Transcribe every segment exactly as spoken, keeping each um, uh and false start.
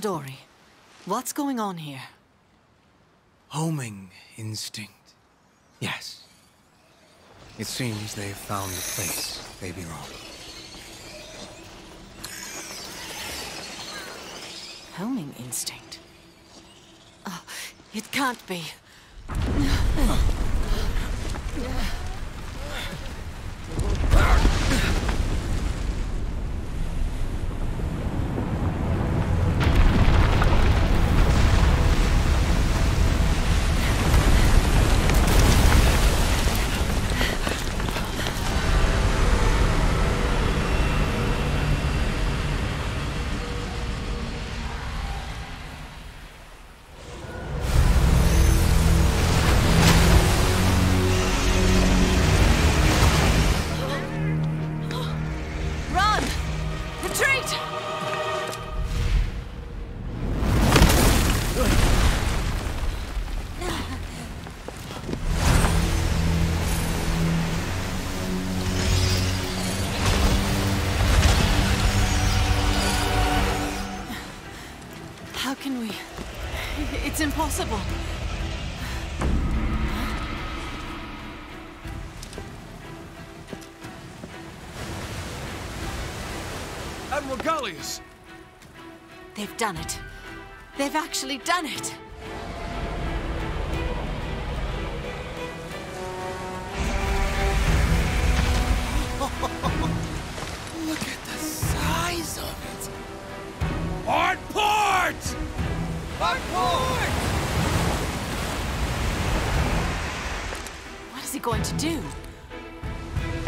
Tadori, what's going on here? Homing instinct. Yes. It seems they've found the place they belong. Homing instinct? Oh, it can't be. It's impossible. Admiral Galleus! They've done it. They've actually done it. Look at the size of it. Hard port! Hard port! What's he going to do?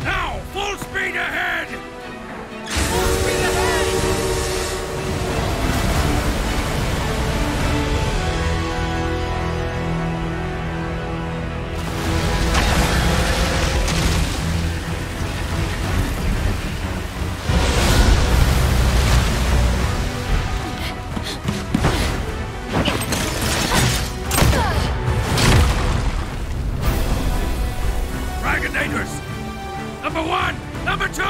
Now, full speed ahead! Full speed Number one! Number two!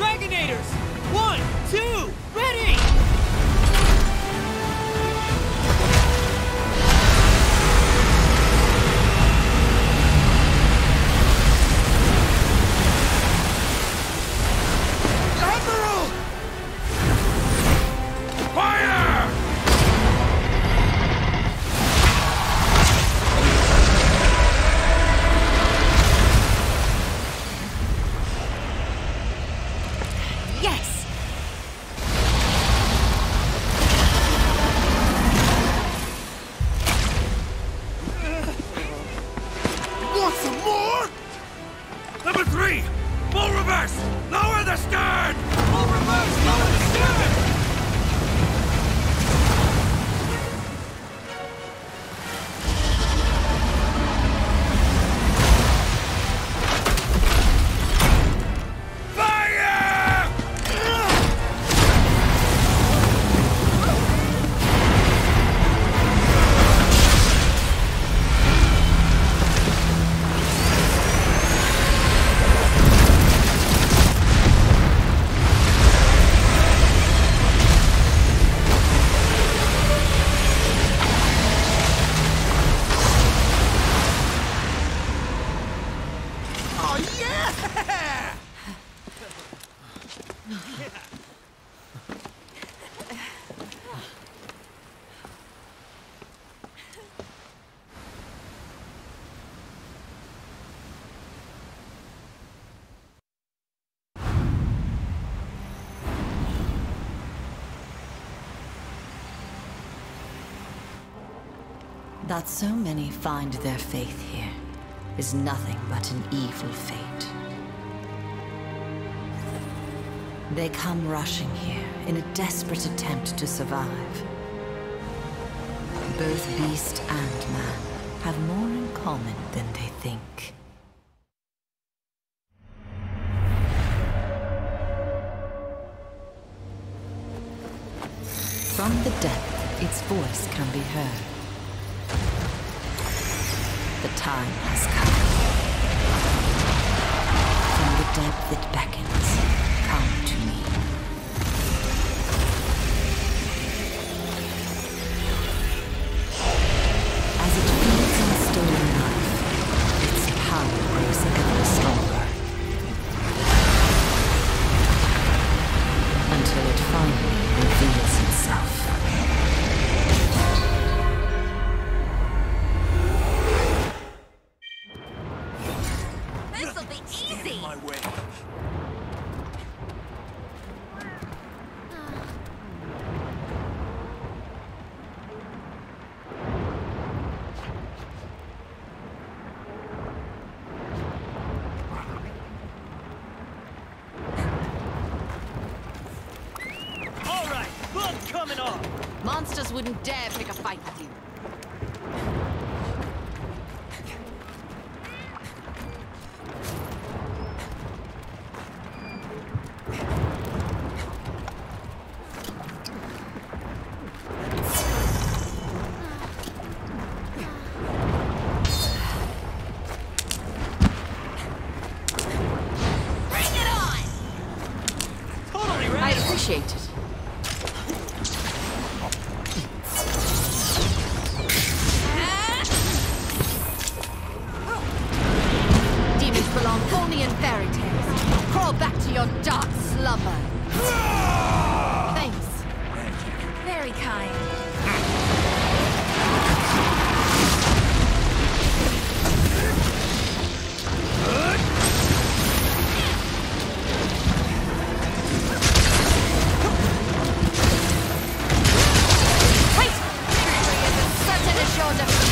Dragonators! One, two, ready! Admiral! Fire! That so many find their faith here is nothing but an evil fate. They come rushing here in a desperate attempt to survive. Both beast and man have more in common than they think. From the depth, its voice can be heard. The time has come. From the depth that beckons, come to me. significantly stronger, until it finally reveals itself. This'll be easy! In my way. Monsters wouldn't dare pick a fight with you. Bring it on! Totally ready. I appreciate it. Your dark slumber. Thanks. Very kind. Wait! Victory is as certain as your defeat.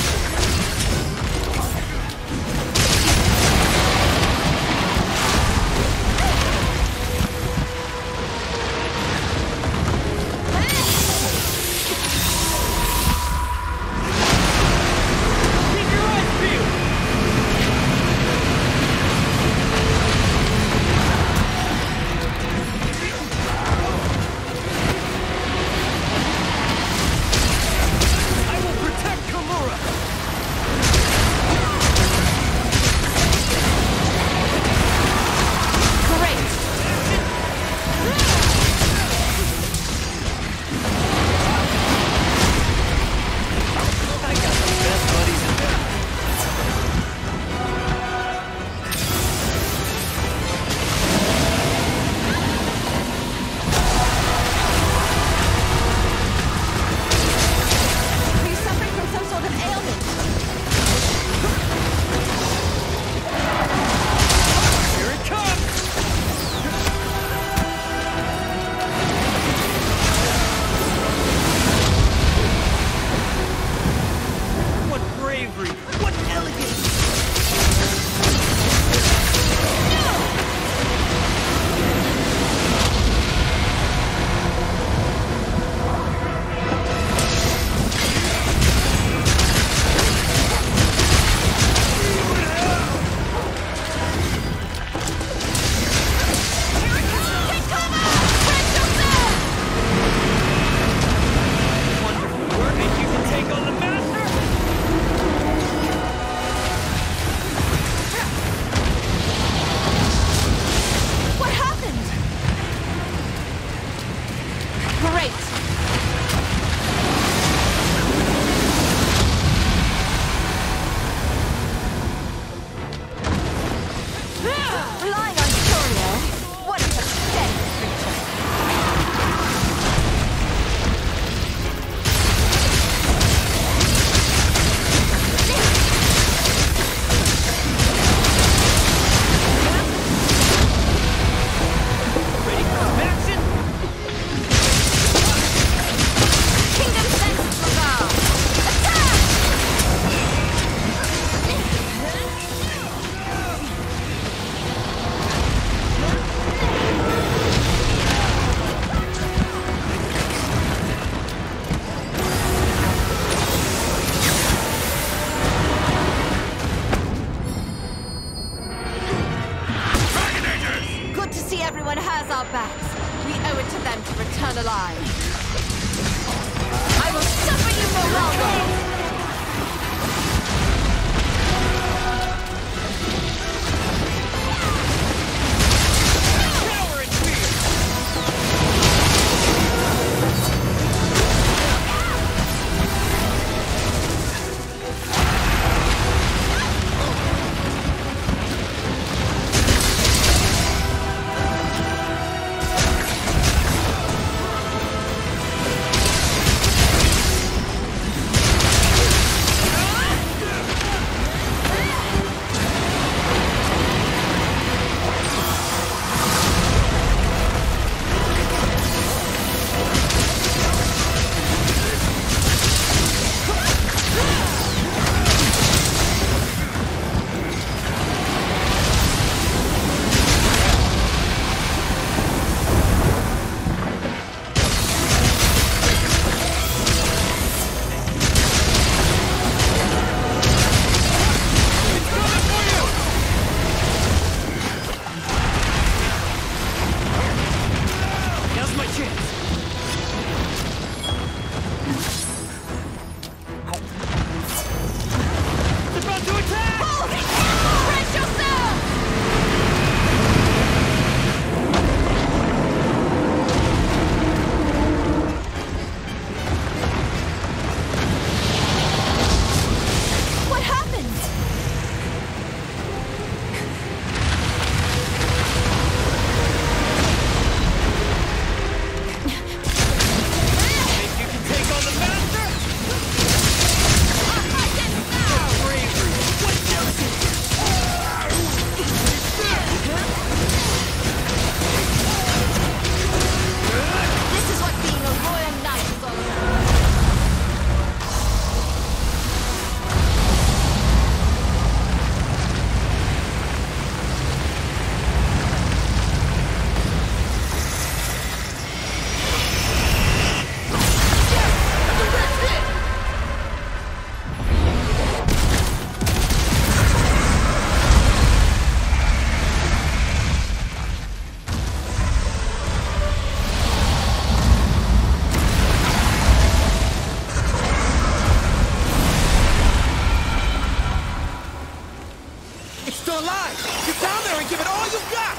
Get down there and give it all you got!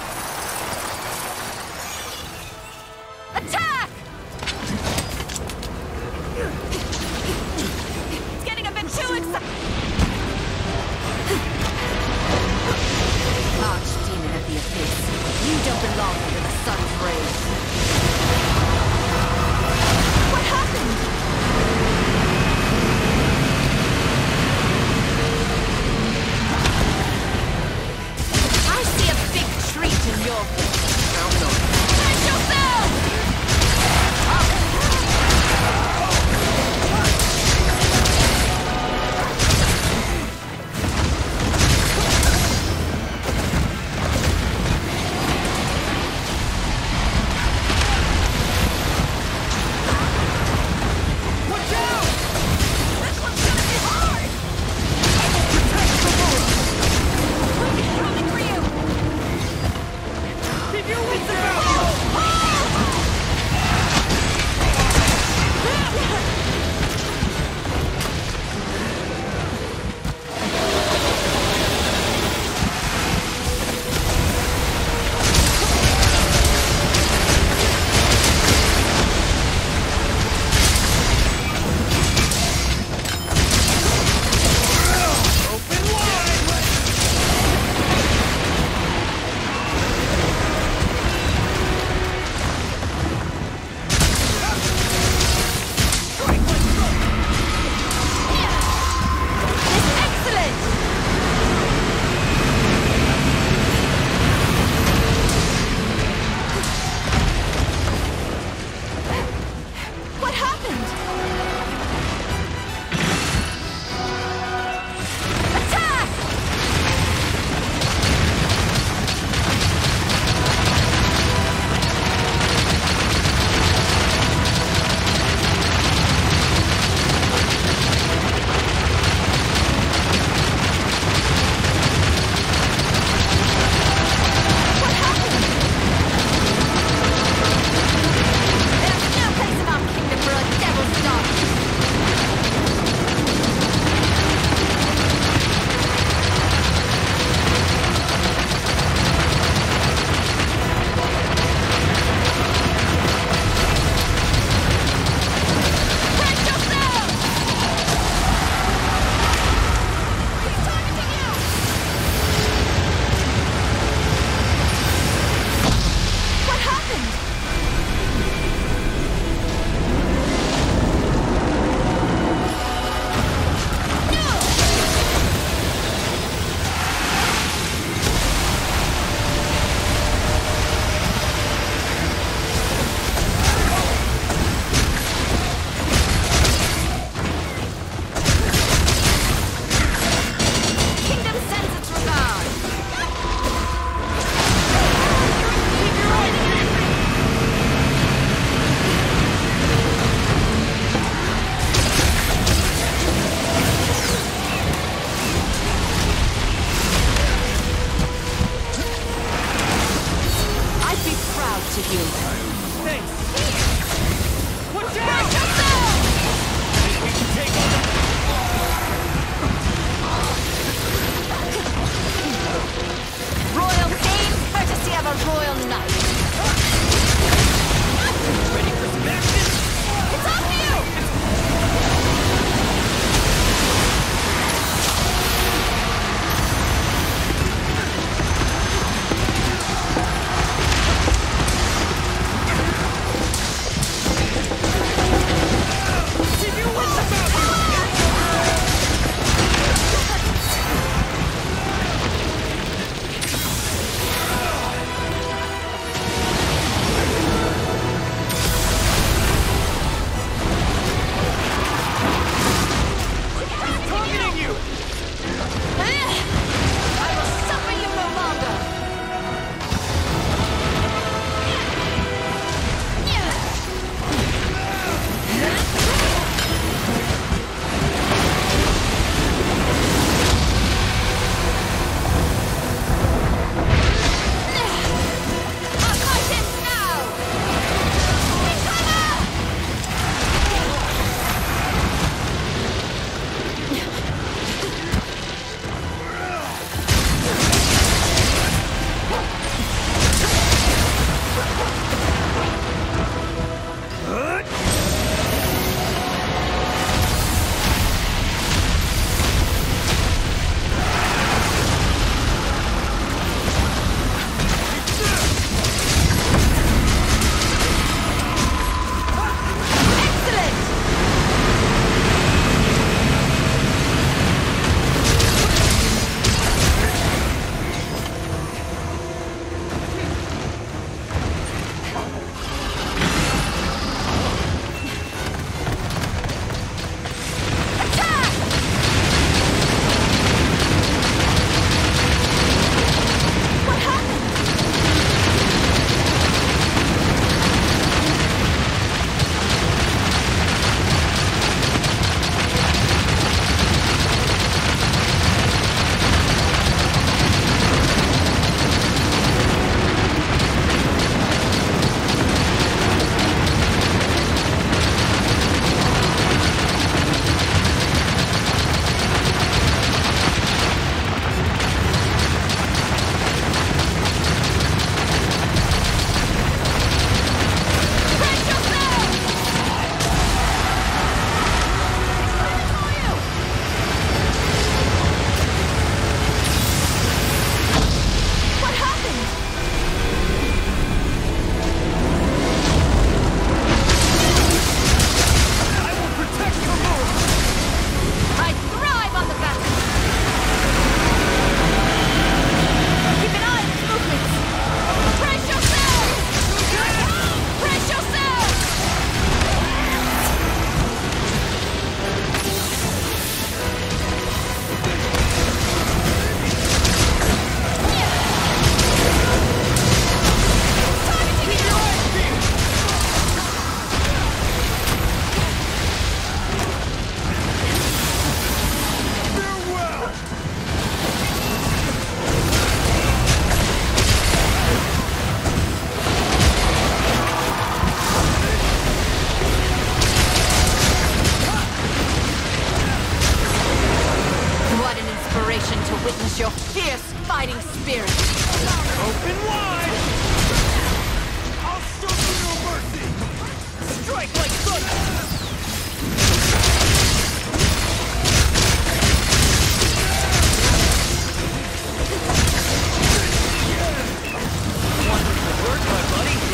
Attack! It's getting a bit too exciting! Archdemon of the Abyss, you don't belong under the sun's rays. What happened? In your Fighting spirit. Open wide! I'll show you no mercy! Strike like thunder! Wonderful work, my buddy!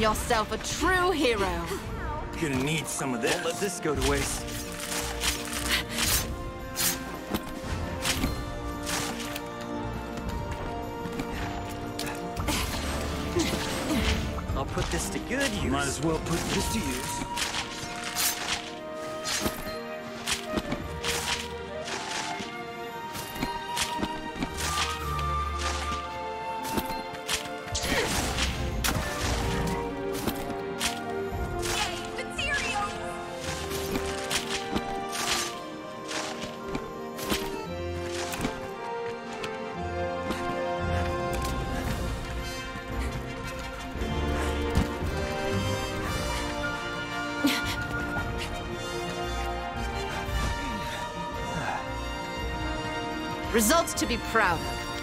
Yourself a true hero. You're gonna need some of this. Don't let this go to waste. I'll put this to good use. Might as well put this to use. Results to be proud of.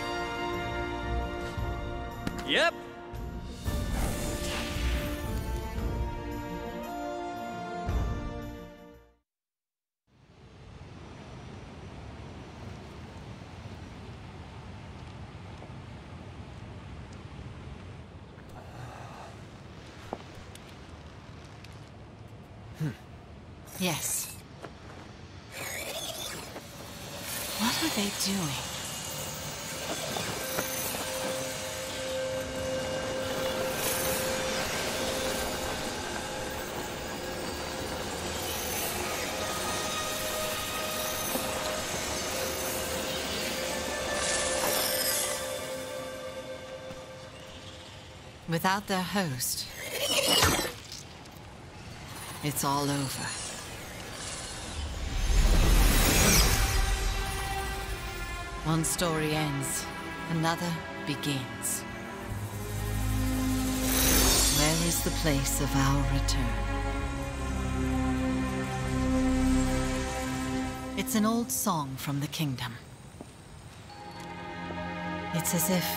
Yep. Hmm. Yes. What are they doing? Without their host, it's all over. One story ends, another begins. Where is the place of our return? It's an old song from the kingdom. It's as if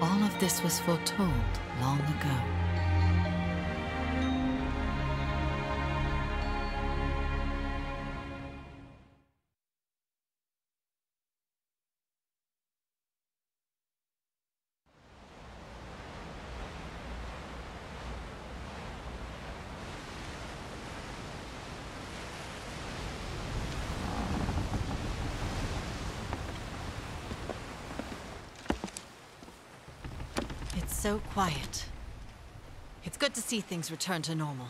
all of this was foretold long ago. So quiet. It's good to see things return to normal.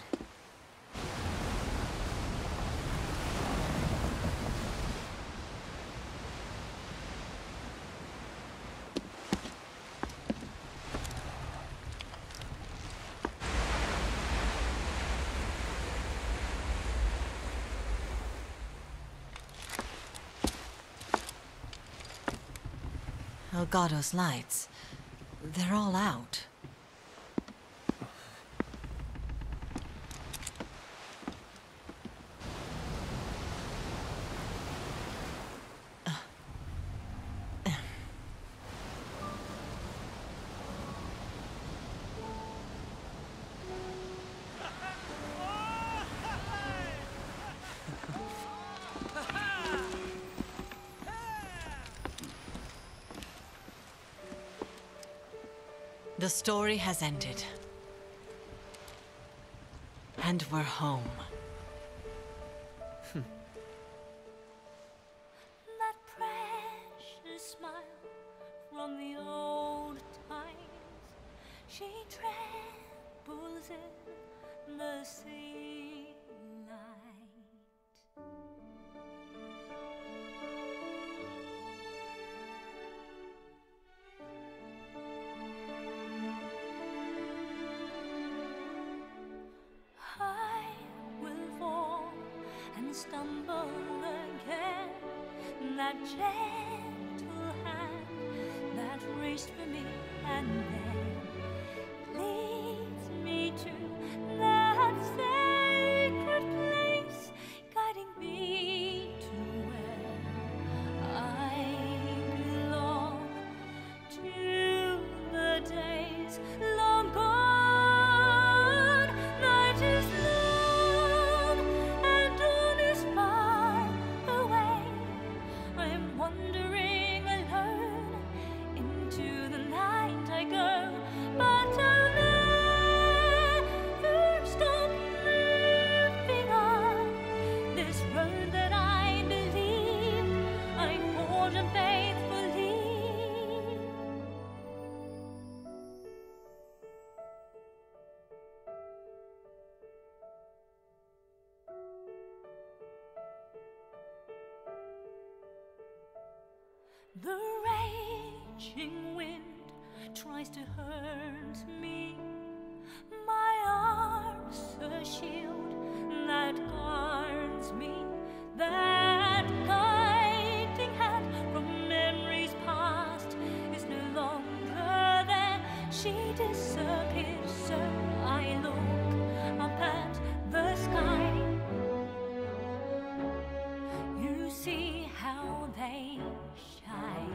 Elgato's lights. They're all out. Uh. Uh. The story has ended. And we're home. That precious smile from the old times, she trembles in the sea light. Stumble again, that gentle hand that reached for me and then leads me to that sacred place, guiding me to where I belong, to the days long gone, night is long. The raging wind tries to hurt me, my arms a shield that guards me, that guiding hand from memories past is no longer there. She disappears, so I look up at the sky. You see how they shine.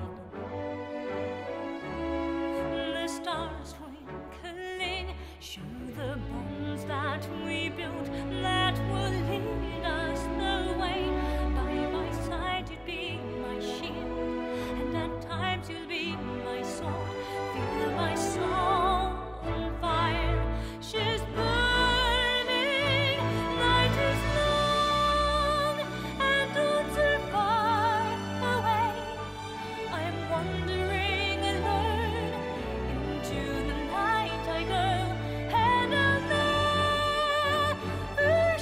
The stars twinkling show the bonds that we built that will lead us the way. By my side you'd be my shield, and at times you'll be my sword. Feel my soul on fire. She's burning. Night is long and dawn's are far away. I'm wandering alone, into the night I go, and I'm there.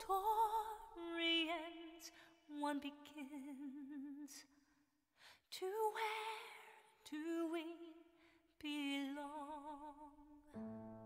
story ends, one begins. To where do we belong?